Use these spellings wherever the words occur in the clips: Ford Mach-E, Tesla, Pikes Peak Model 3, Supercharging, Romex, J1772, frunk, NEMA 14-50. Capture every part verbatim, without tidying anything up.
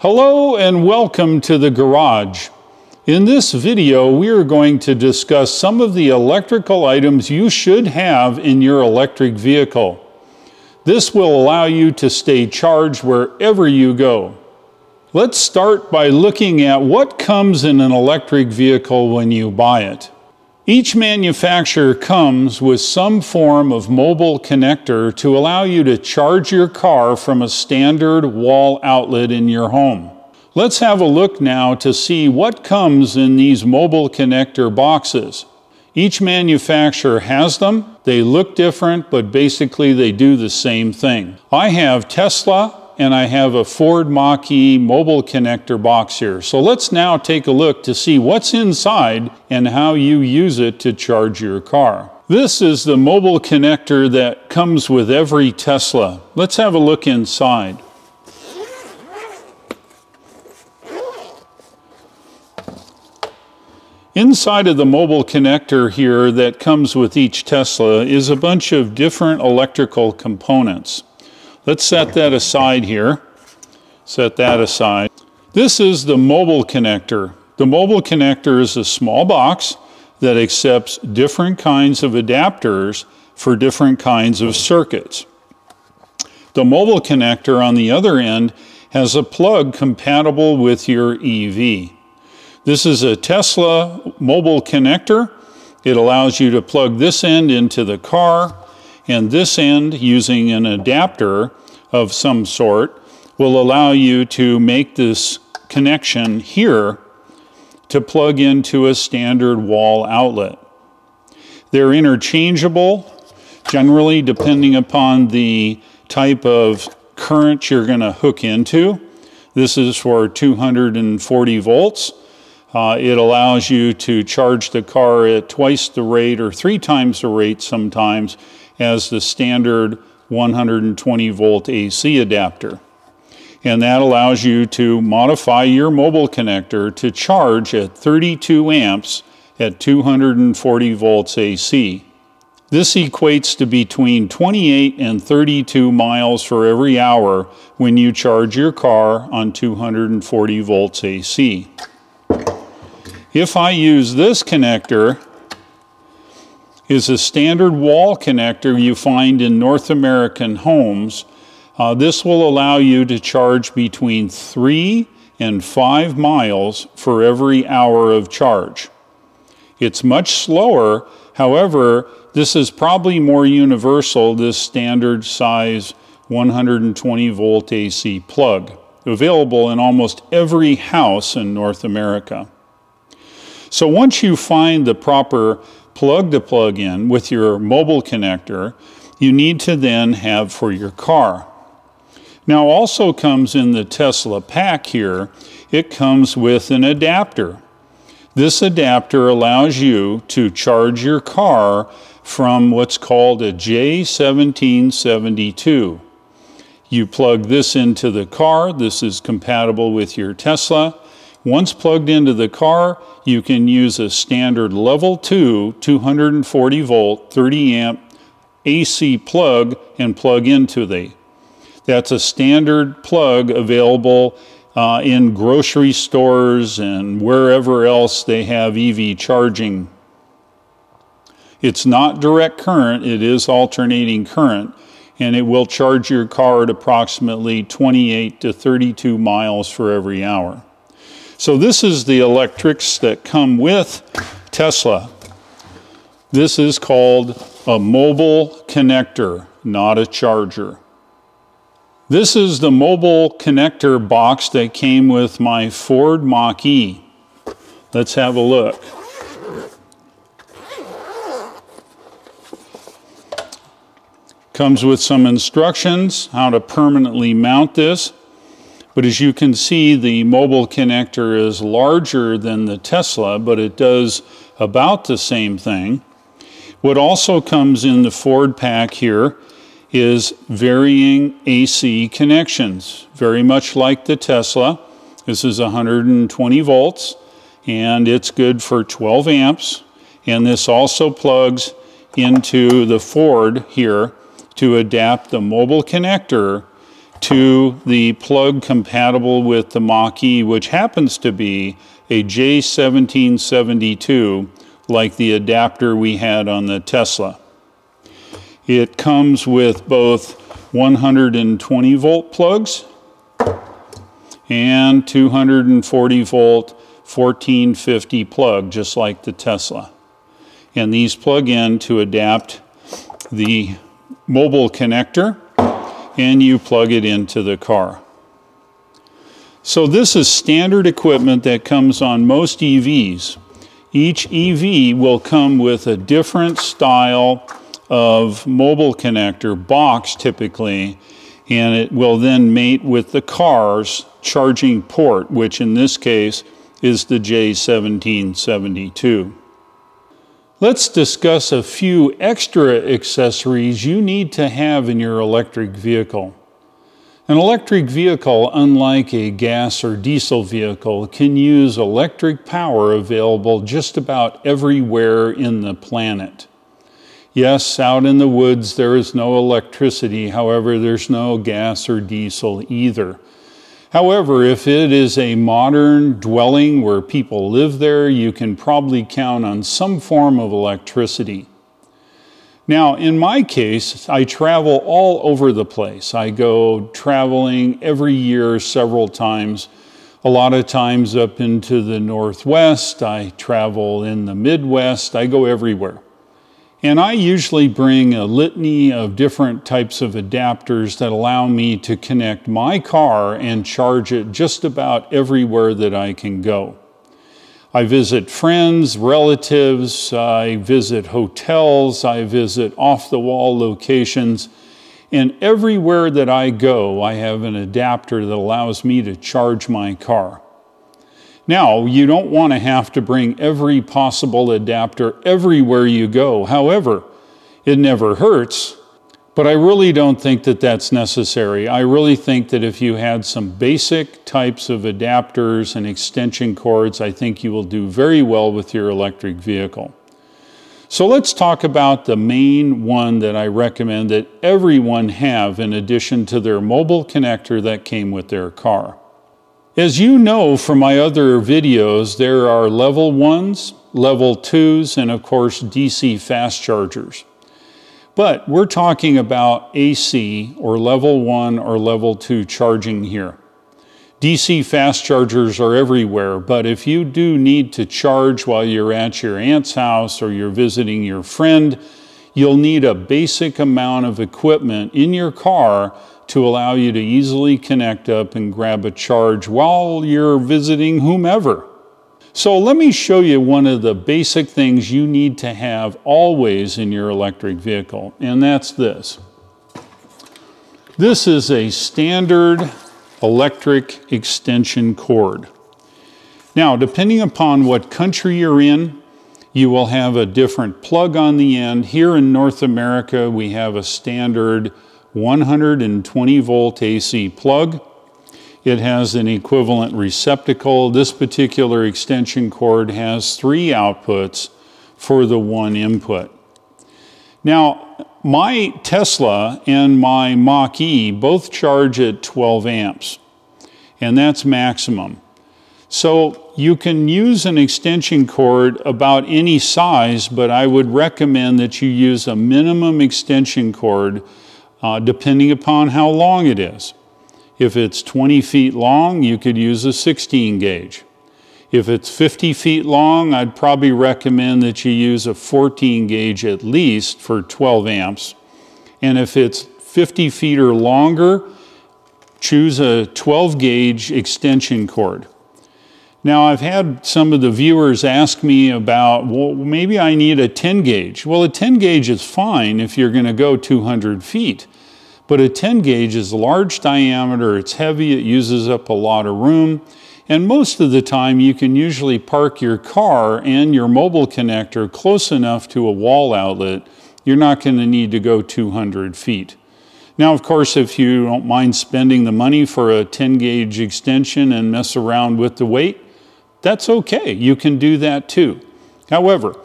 Hello and welcome to the garage. In this video, we are going to discuss some of the electrical items you should have in your electric vehicle. This will allow you to stay charged wherever you go. Let's start by looking at what comes in an electric vehicle when you buy it. Each manufacturer comes with some form of mobile connector to allow you to charge your car from a standard wall outlet in your home. Let's have a look now to see what comes in these mobile connector boxes. Each manufacturer has them. They look different, but basically they do the same thing. I have Tesla and I have a Ford Mach-E mobile connector box here. So let's now take a look to see what's inside and how you use it to charge your car. This is the mobile connector that comes with every Tesla. Let's have a look inside. Inside of the mobile connector here that comes with each Tesla is a bunch of different electrical components. Let's set that aside here. Set that aside. This is the mobile connector. The mobile connector is a small box that accepts different kinds of adapters for different kinds of circuits. The mobile connector on the other end has a plug compatible with your E V. This is a Tesla mobile connector. It allows you to plug this end into the car, and this end, using an adapter of some sort, will allow you to make this connection here to plug into a standard wall outlet. They're interchangeable, generally depending upon the type of current you're going to hook into. This is for two hundred forty volts. Uh, it allows you to charge the car at twice the rate or three times the rate sometimes as the standard one hundred twenty volt A C adapter. And that allows you to modify your mobile connector to charge at thirty-two amps at two hundred forty volts A C. This equates to between twenty-eight and thirty-two miles for every hour when you charge your car on two hundred forty volts A C. If I use this connector, it's a standard wall connector you find in North American homes. Uh, this will allow you to charge between three and five miles for every hour of charge. It's much slower, however, this is probably more universal, this standard size one hundred twenty volt A C plug, available in almost every house in North America. So once you find the proper plug to plug in with your mobile connector, you need to then have for your car. Now also comes in the Tesla pack here, it comes with an adapter. This adapter allows you to charge your car from what's called a J seventeen seventy-two. You plug this into the car, this is compatible with your Tesla. Once plugged into the car, you can use a standard level two two hundred forty volt thirty amp A C plug and plug into the. That's a standard plug available uh, in grocery stores and wherever else they have E V charging. It's not direct current, it is alternating current, and it will charge your car at approximately twenty-eight to thirty-two miles for every hour. So this is the electrics that come with Tesla. This is called a mobile connector, not a charger. This is the mobile connector box that came with my Ford Mach-E. Let's have a look. Comes with some instructions how to permanently mount this. But as you can see, the mobile connector is larger than the Tesla, but it does about the same thing. What also comes in the Ford pack here is varying A C connections, very much like the Tesla. This is one hundred twenty volts, and it's good for twelve amps. And this also plugs into the Ford here to adapt the mobile connector to the plug compatible with the Mach-E, which happens to be a J seventeen seventy-two, like the adapter we had on the Tesla. It comes with both one hundred twenty volt plugs and two hundred forty volt fourteen fifty plug, just like the Tesla. And these plug in to adapt the mobile connector, and you plug it into the car. So this is standard equipment that comes on most E Vs. Each E V will come with a different style of mobile connector, box typically, and it will then mate with the car's charging port, which in this case is the J seventeen seventy-two. Let's discuss a few extra accessories you need to have in your electric vehicle. An electric vehicle, unlike a gas or diesel vehicle, can use electric power available just about everywhere in the planet. Yes, out in the woods there is no electricity, however there's no gas or diesel either. However, if it is a modern dwelling where people live there, you can probably count on some form of electricity. Now, in my case, I travel all over the place. I go traveling every year several times. A lot of times up into the Northwest, I travel in the Midwest, I go everywhere. And I usually bring a litany of different types of adapters that allow me to connect my car and charge it just about everywhere that I can go. I visit friends, relatives, I visit hotels, I visit off-the-wall locations, and everywhere that I go, I have an adapter that allows me to charge my car. Now, you don't want to have to bring every possible adapter everywhere you go. However, it never hurts, but I really don't think that that's necessary. I really think that if you had some basic types of adapters and extension cords, I think you will do very well with your electric vehicle. So let's talk about the main one that I recommend that everyone have in addition to their mobile connector that came with their car. As you know from my other videos, there are level ones, level twos, and of course D C fast chargers. But we're talking about A C or level one or level two charging here. D C fast chargers are everywhere, but if you do need to charge while you're at your aunt's house or you're visiting your friend, you'll need a basic amount of equipment in your car to allow you to easily connect up and grab a charge while you're visiting whomever. So let me show you one of the basic things you need to have always in your electric vehicle, and that's this. This is a standard electric extension cord. Now, depending upon what country you're in, you will have a different plug on the end. Here in North America, we have a standard one hundred twenty volt A C plug. It has an equivalent receptacle. This particular extension cord has three outputs for the one input. Now, my Tesla and my Mach-E both charge at twelve amps, and that's maximum. So you can use an extension cord about any size, but I would recommend that you use a minimum extension cord Uh, depending upon how long it is. If it's twenty feet long, you could use a sixteen gauge. If it's fifty feet long, I'd probably recommend that you use a fourteen gauge at least for twelve amps. And if it's fifty feet or longer, choose a twelve gauge extension cord. Now, I've had some of the viewers ask me about, well, maybe I need a ten gauge. Well, a ten gauge is fine if you're going to go two hundred feet, but a ten gauge is large diameter, it's heavy, it uses up a lot of room, and most of the time you can usually park your car and your mobile connector close enough to a wall outlet. You're not going to need to go two hundred feet. Now, of course, if you don't mind spending the money for a ten gauge extension and mess around with the weight, that's okay. You can do that too. However,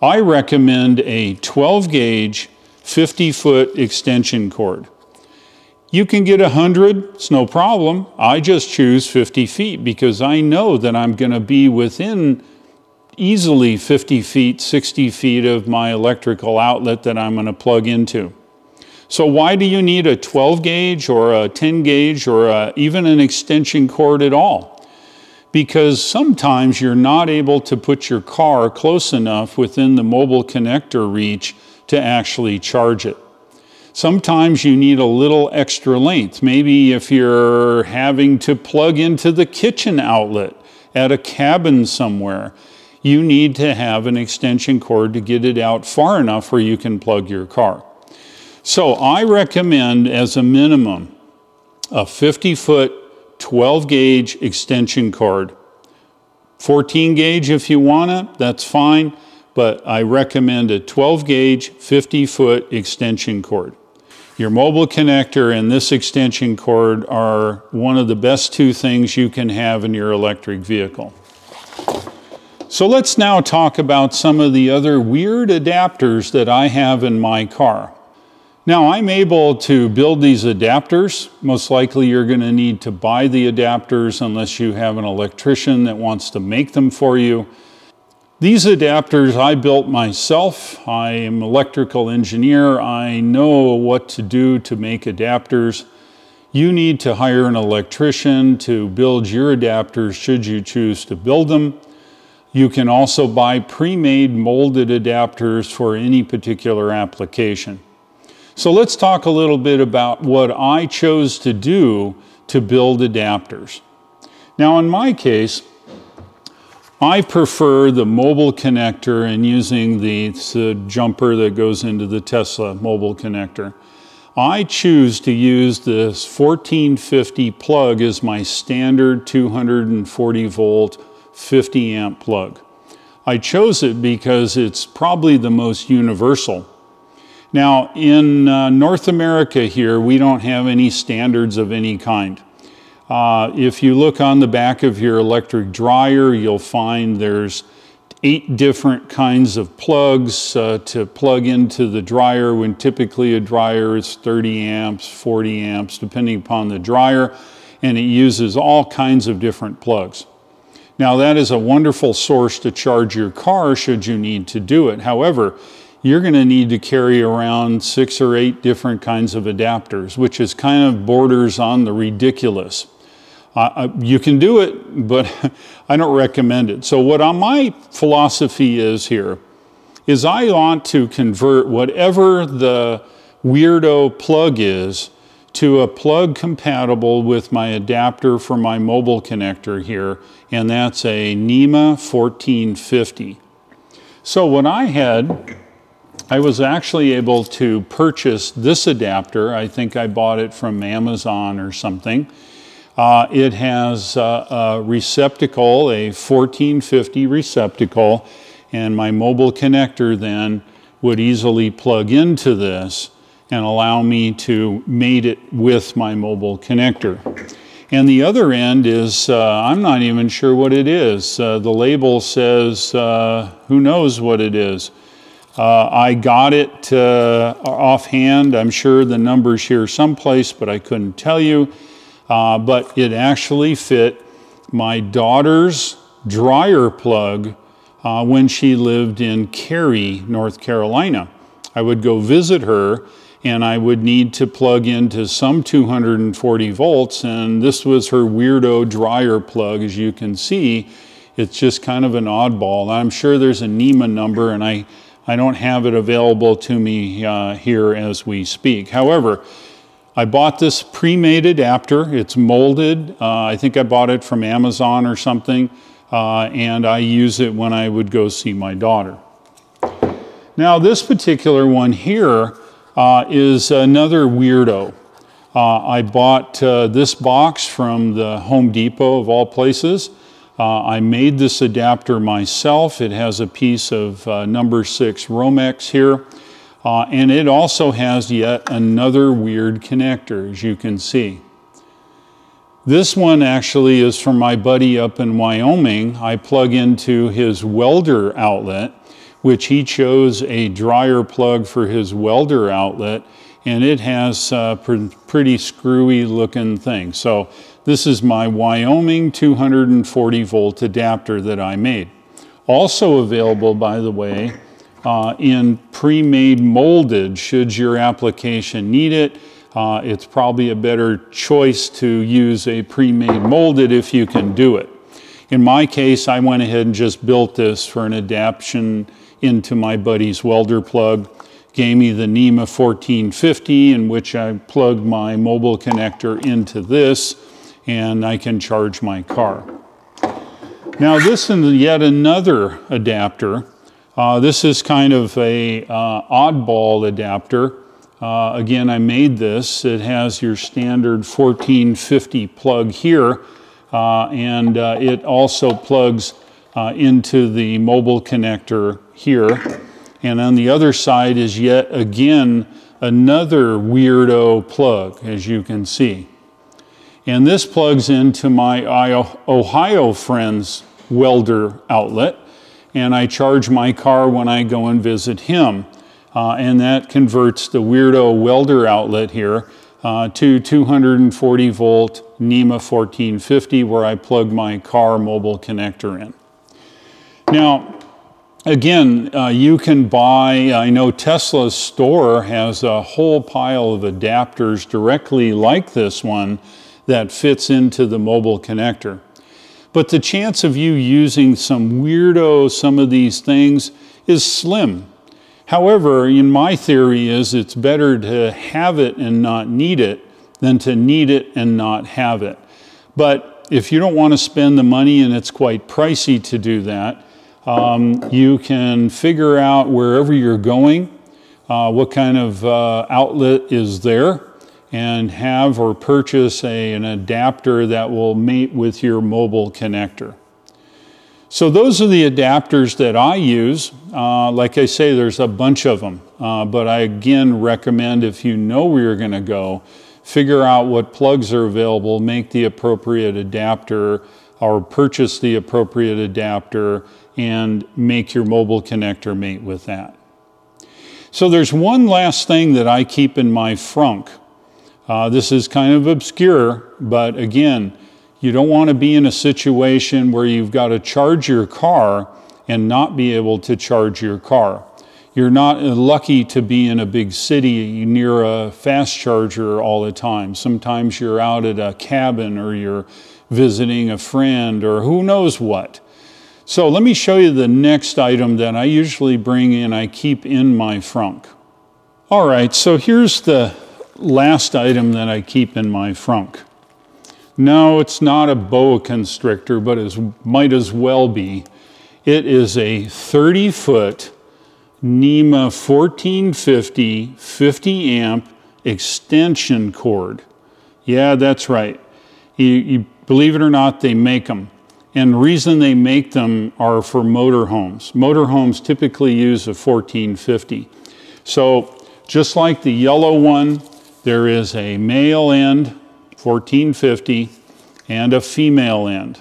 I recommend a twelve gauge, fifty foot extension cord. You can get one hundred, it's no problem. I just choose fifty feet because I know that I'm going to be within easily fifty feet, sixty feet of my electrical outlet that I'm going to plug into. So why do you need a twelve gauge or a ten gauge or a, even an extension cord at all? Because sometimes you're not able to put your car close enough within the mobile connector reach to actually charge it. Sometimes you need a little extra length. Maybe if you're having to plug into the kitchen outlet at a cabin somewhere, you need to have an extension cord to get it out far enough where you can plug your car. So I recommend as a minimum a fifty foot, twelve gauge extension cord. fourteen gauge if you want it, that's fine, but I recommend a twelve gauge, fifty foot extension cord. Your mobile connector and this extension cord are one of the best two things you can have in your electric vehicle. So let's now talk about some of the other weird adapters that I have in my car. Now I'm able to build these adapters. Most likely you're going to need to buy the adapters unless you have an electrician that wants to make them for you. These adapters I built myself. I am an electrical engineer. I know what to do to make adapters. You need to hire an electrician to build your adapters should you choose to build them. You can also buy pre-made molded adapters for any particular application. So let's talk a little bit about what I chose to do to build adapters. Now in my case, I prefer the mobile connector and using the, the jumper that goes into the Tesla mobile connector. I choose to use this fourteen fifty plug as my standard two hundred forty volt, fifty amp plug. I chose it because it's probably the most universal. Now in uh, North America here, we don't have any standards of any kind. Uh, if you look on the back of your electric dryer, you'll find there's eight different kinds of plugs uh, to plug into the dryer when typically a dryer is thirty amps, forty amps, depending upon the dryer, and it uses all kinds of different plugs. Now that is a wonderful source to charge your car should you need to do it. However, you're going to need to carry around six or eight different kinds of adapters, which is kind of borders on the ridiculous. Uh, you can do it, but I don't recommend it. So what my philosophy is here is I want to convert whatever the weirdo plug is to a plug compatible with my adapter for my mobile connector here, and that's a NEMA fourteen fifty. So what I had, I was actually able to purchase this adapter. I think I bought it from Amazon or something. Uh, it has a, a receptacle, a fourteen fifty receptacle, and my mobile connector then would easily plug into this and allow me to mate it with my mobile connector. And the other end is, uh, I'm not even sure what it is. Uh, the label says, uh, who knows what it is. Uh, I got it uh, offhand. I'm sure the number's here someplace, but I couldn't tell you. Uh, but it actually fit my daughter's dryer plug uh, when she lived in Cary, North Carolina. I would go visit her and I would need to plug into some two hundred forty volts, and this was her weirdo dryer plug. As you can see, it's just kind of an oddball. I'm sure there's a NEMA number, and I, I don't have it available to me uh, here as we speak. However, I bought this pre-made adapter. It's molded. Uh, I think I bought it from Amazon or something, uh, and I use it when I would go see my daughter. Now this particular one here, Uh, is another weirdo. Uh, I bought uh, this box from the Home Depot of all places. Uh, I made this adapter myself. It has a piece of uh, number six Romex here. Uh, and it also has yet another weird connector, as you can see. This one actually is from my buddy up in Wyoming. I plug into his welder outlet, which he chose a dryer plug for his welder outlet, and it has uh, pre pretty screwy looking thing. So this is my Wyoming two hundred forty volt adapter that I made. Also available, by the way, uh, in pre-made molded, should your application need it. Uh, it's probably a better choice to use a pre-made molded if you can do it. In my case, I went ahead and just built this for an adaptation into my buddy's welder plug. Gave me the NEMA fourteen fifty, in which I plugged my mobile connector into this, and I can charge my car. Now this is yet another adapter. Uh, this is kind of a uh, oddball adapter. Uh, again, I made this. It has your standard fourteen fifty plug here, uh, and uh, it also plugs uh, into the mobile connector here. And on the other side is yet again another weirdo plug, as you can see. And this plugs into my Ohio friend's welder outlet, and I charge my car when I go and visit him. Uh, and that converts the weirdo welder outlet here uh, to two hundred forty volt NEMA fourteen fifty, where I plug my car mobile connector in. Now, again, uh, you can buy, I know Tesla's store has a whole pile of adapters directly like this one that fits into the mobile connector. But the chance of you using some weirdo, some of these things, is slim. However, in my theory is it's better to have it and not need it than to need it and not have it. But if you don't want to spend the money, and it's quite pricey to do that, Um, you can figure out wherever you're going, uh, what kind of uh, outlet is there, and have or purchase a, an adapter that will mate with your mobile connector. So those are the adapters that I use. Uh, like I say, there's a bunch of them, uh, but I again recommend, if you know where you're going to go, figure out what plugs are available, make the appropriate adapter, or purchase the appropriate adapter, and make your mobile connector mate with that. So there's one last thing that I keep in my frunk. Uh, this is kind of obscure, but again, you don't want to be in a situation where you've got to charge your car and not be able to charge your car. You're not lucky to be in a big city near a fast charger all the time. Sometimes you're out at a cabin, or you're visiting a friend, or who knows what. So let me show you the next item that I usually bring in, I keep in my frunk. All right, so here's the last item that I keep in my frunk. No, it's not a boa constrictor, but it might as well be. It is a thirty foot NEMA fourteen fifty fifty amp extension cord. Yeah, that's right. You, you, believe it or not, they make them. And the reason they make them are for motorhomes. Motorhomes typically use a fourteen fifty. So just like the yellow one, there is a male end fourteen fifty and a female end.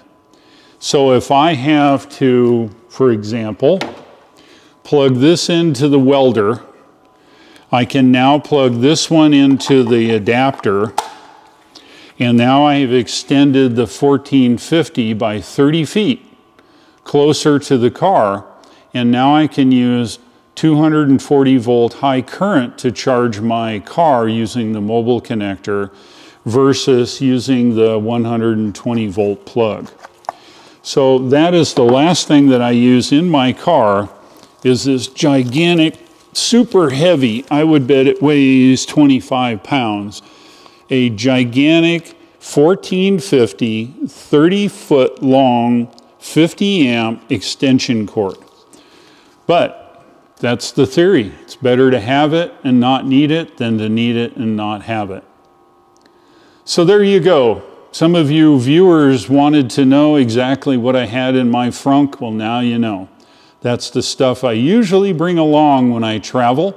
So if I have to, for example, plug this into the welder, I can now plug this one into the adapter. And now I have extended the fourteen fifty by thirty feet closer to the car. And now I can use two hundred forty volt high current to charge my car using the mobile connector versus using the one hundred twenty volt plug. So that is the last thing that I use in my car, is this gigantic, super heavy, I would bet it weighs twenty-five pounds, a gigantic fourteen fifty, thirty foot long, fifty amp extension cord. But that's the theory. It's better to have it and not need it than to need it and not have it. So there you go. Some of you viewers wanted to know exactly what I had in my frunk. Well, now you know. That's the stuff I usually bring along when I travel.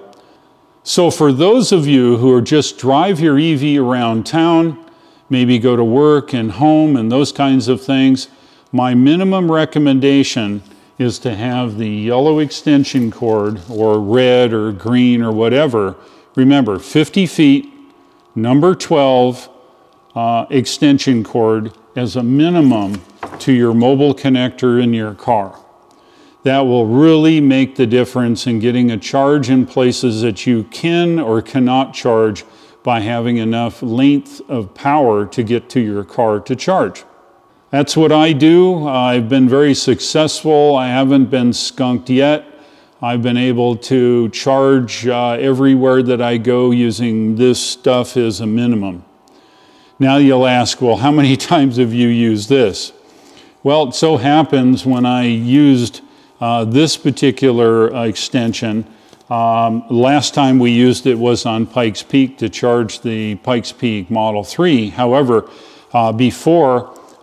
So for those of you who are just drive your E V around town, maybe go to work and home and those kinds of things, my minimum recommendation is to have the yellow extension cord or red or green or whatever. Remember, fifty feet, number twelve uh, extension cord as a minimum to your mobile connector in your car. That will really make the difference in getting a charge in places that you can or cannot charge by having enough length of power to get to your car to charge. That's what I do. I've been very successful. I haven't been skunked yet. I've been able to charge uh, everywhere that I go using this stuff as a minimum. Now you'll ask, well, how many times have you used this? Well, it so happens when I used Uh, this particular uh, extension, um, last time we used it was on Pikes Peak to charge the Pikes Peak Model three. However, uh, before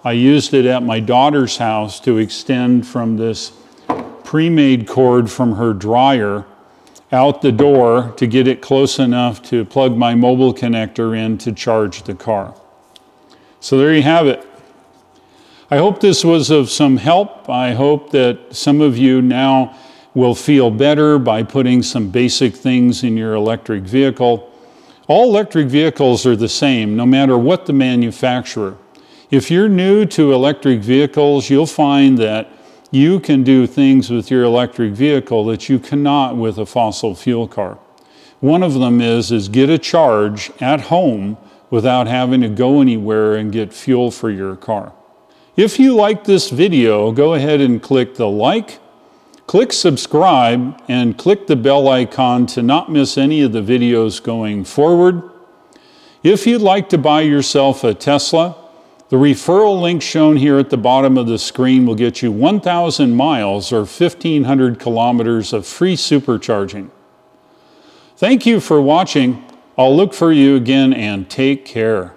I used it at my daughter's house to extend from this pre-made cord from her dryer out the door to get it close enough to plug my mobile connector in to charge the car. So there you have it. I hope this was of some help. I hope that some of you now will feel better by putting some basic things in your electric vehicle. All electric vehicles are the same, no matter what the manufacturer. If you're new to electric vehicles, you'll find that you can do things with your electric vehicle that you cannot with a fossil fuel car. One of them is, is get a charge at home without having to go anywhere and get fuel for your car. If you like this video, go ahead and click the like, click subscribe, and click the bell icon to not miss any of the videos going forward. If you'd like to buy yourself a Tesla, the referral link shown here at the bottom of the screen will get you one thousand miles or fifteen hundred kilometers of free supercharging. Thank you for watching. I'll look for you again, and take care.